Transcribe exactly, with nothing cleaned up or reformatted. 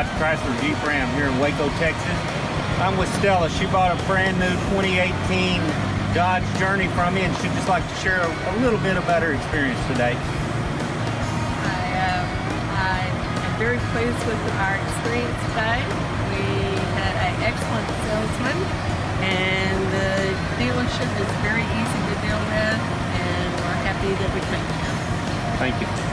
Dodge Chrysler Jeep Ram here in Waco, Texas. I'm with Stella. She bought a brand new twenty eighteen Dodge Journey from me, and she'd just like to share a little bit about her experience today. I am uh, I'm very pleased with our experience today. We had an excellent salesman, and the dealership is very easy to deal with, and we're happy that we came here. Thank you.